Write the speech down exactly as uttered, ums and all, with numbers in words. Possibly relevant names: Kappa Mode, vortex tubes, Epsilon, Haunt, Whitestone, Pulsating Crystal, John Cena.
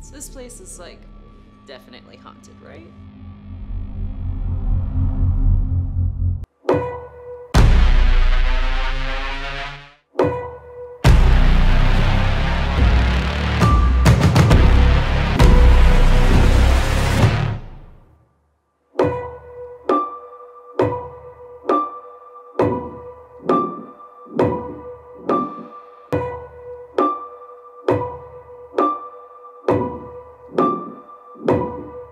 So this place is like definitely haunted, right?